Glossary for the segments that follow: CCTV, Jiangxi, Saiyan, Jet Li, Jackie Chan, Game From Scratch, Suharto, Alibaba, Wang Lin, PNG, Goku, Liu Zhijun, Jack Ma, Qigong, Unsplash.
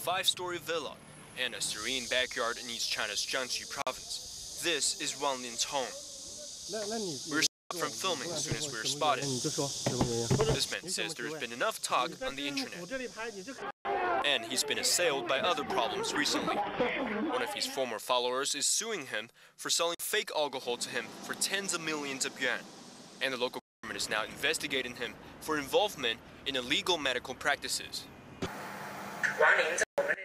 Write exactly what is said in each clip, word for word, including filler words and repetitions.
five-story villa and a serene backyard in East China's Jiangxi province. This is Wang Lin's home. We were stopped from filming as soon as we were spotted. This man says there's been enough talk on the internet. And he's been assailed by other problems recently. One of his former followers is suing him for selling fake alcohol to him for tens of millions of yuan. And the local government is now investigating him for involvement in illegal medical practices.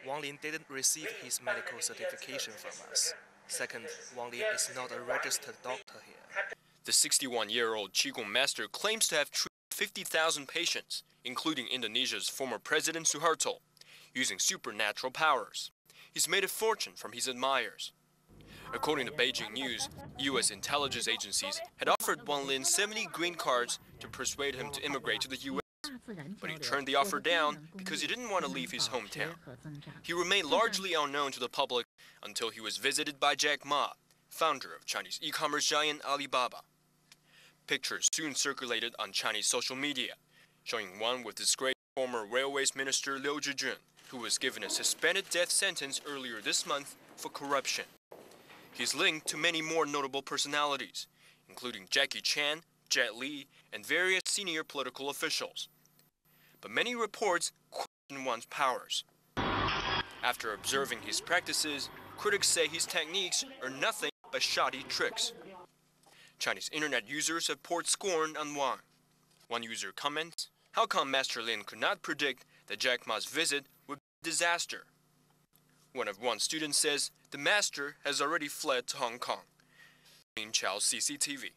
Wang Lin didn't receive his medical certification from us. Second, Wang Lin is not a registered doctor here. The sixty-one-year-old Qigong master claims to have treated fifty thousand patients, including Indonesia's former president Suharto, using supernatural powers. He's made a fortune from his admirers. According to Beijing News, U S intelligence agencies had offered Wang Lin seventy green cards to persuade him to immigrate to the U S, but he turned the offer down because he didn't want to leave his hometown. He remained largely unknown to the public until he was visited by Jack Ma, founder of Chinese e-commerce giant Alibaba. Pictures soon circulated on Chinese social media, showing one with disgraced former railways minister Liu Zhijun, who was given a suspended death sentence earlier this month for corruption. He's linked to many more notable personalities, including Jackie Chan, Jet Li, and various senior political officials. But many reports question one's powers. After observing his practices, critics say his techniques are nothing but shoddy tricks. Chinese internet users have poured scorn on Wang. One user comments, "How come Master Lin could not predict that Jack Ma's visit would be a disaster?" One of Wang's students says the master has already fled to Hong Kong. In Chao C C T V.